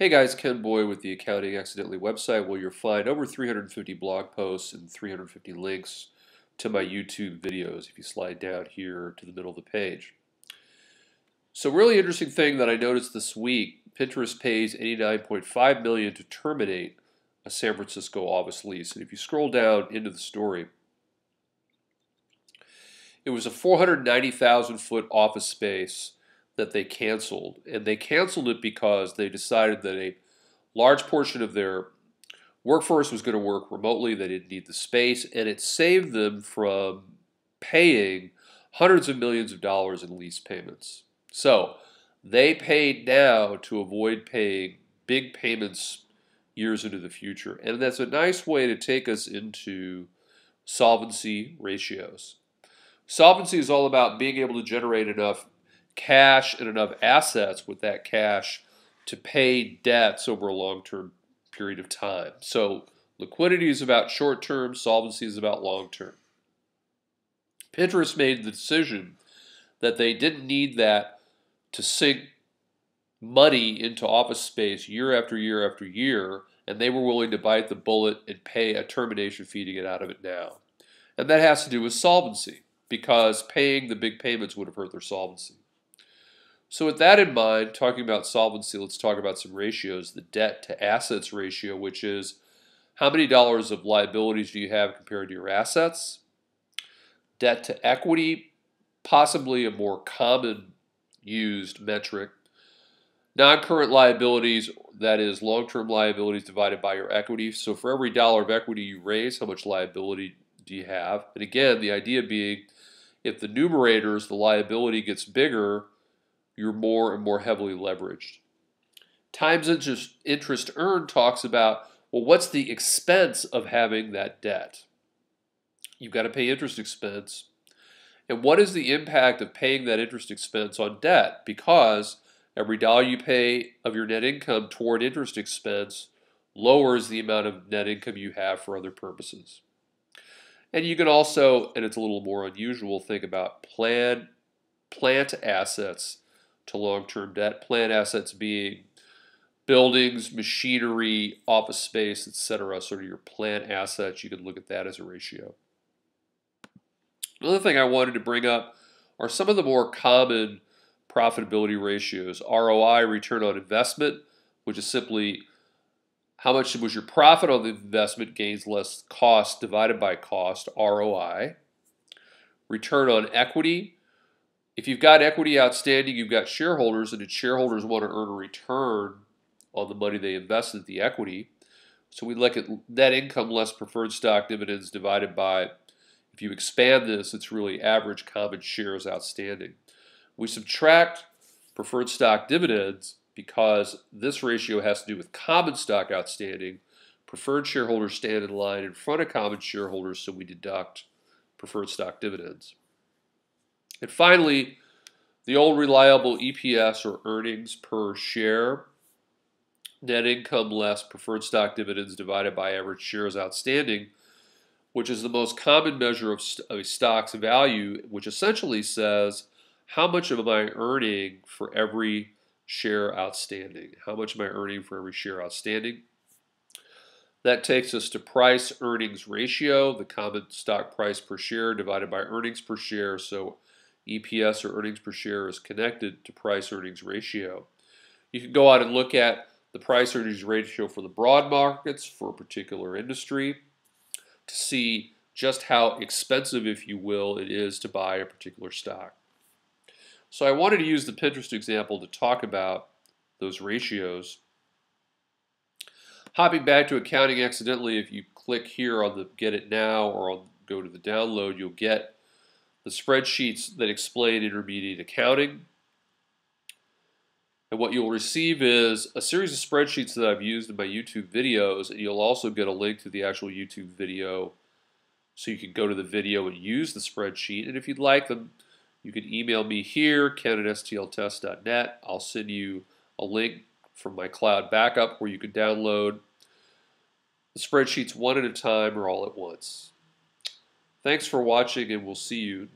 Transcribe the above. Hey guys, Ken Boy with the Accounting Accidentally website, where you'll find over 350 blog posts and 350 links to my YouTube videos if you slide down here to the middle of the page. So really interesting thing that I noticed this week, Pinterest pays $89.5 million to terminate a San Francisco office lease. And if you scroll down into the story, it was a 490,000 foot office space that they canceled, and they canceled it because they decided that a large portion of their workforce was going to work remotely. They didn't need the space, and it saved them from paying hundreds of millions of dollars in lease payments. So they paid now to avoid paying big payments years into the future, and that's a nice way to take us into solvency ratios. Solvency is all about being able to generate enough cash and enough assets with that cash to pay debts over a long-term period of time. So liquidity is about short-term, solvency is about long-term. Pinterest made the decision that they didn't need that to sink money into office space year after year after year, and they were willing to bite the bullet and pay a termination fee to get out of it now. And that has to do with solvency, because paying the big payments would have hurt their solvency. So with that in mind, talking about solvency, let's talk about some ratios. The debt to assets ratio, which is how many dollars of liabilities do you have compared to your assets. Debt to equity, possibly a more common used metric. Non-current liabilities, that is long-term liabilities divided by your equity. So for every dollar of equity you raise, how much liability do you have? And again, the idea being, if the numerators, the liability gets bigger, you're more and more heavily leveraged. Times interest earned talks about, well, what's the expense of having that debt? You've got to pay interest expense. And what is the impact of paying that interest expense on debt? Because every dollar you pay of your net income toward interest expense lowers the amount of net income you have for other purposes. And you can also, and it's a little more unusual, think about plant assets to long-term debt, plant assets being buildings, machinery, office space, etc. So your plant assets, you can look at that as a ratio. Another thing I wanted to bring up are some of the more common profitability ratios. ROI, return on investment, which is simply how much was your profit on the investment, gains less cost divided by cost, ROI. Return on equity. If you've got equity outstanding, you've got shareholders, and the shareholders want to earn a return on the money they invested, the equity. So we look at net income less preferred stock dividends divided by, if you expand this, it's really average common shares outstanding. We subtract preferred stock dividends because this ratio has to do with common stock outstanding. Preferred shareholders stand in line in front of common shareholders, so we deduct preferred stock dividends. And finally, the old reliable EPS, or earnings per share, net income less preferred stock dividends divided by average shares outstanding, which is the most common measure of a stock's value, which essentially says, how much am I earning for every share outstanding? How much am I earning for every share outstanding? That takes us to price earnings ratio, the common stock price per share divided by earnings per share. So EPS, or earnings per share, is connected to price earnings ratio. You can go out and look at the price earnings ratio for the broad markets for a particular industry to see just how expensive, if you will, it is to buy a particular stock. So I wanted to use the Pinterest example to talk about those ratios. Hopping back to Accounting Accidentally, if you click here on the Get It Now or on go to the download, you'll get the spreadsheets that explain intermediate accounting. And what you'll receive is a series of spreadsheets that I've used in my YouTube videos, and you'll also get a link to the actual YouTube video so you can go to the video and use the spreadsheet. And if you'd like them, you can email me here, ken@stltest.net. I'll send you a link from my cloud backup where you can download the spreadsheets one at a time or all at once. Thanks for watching, and we'll see you.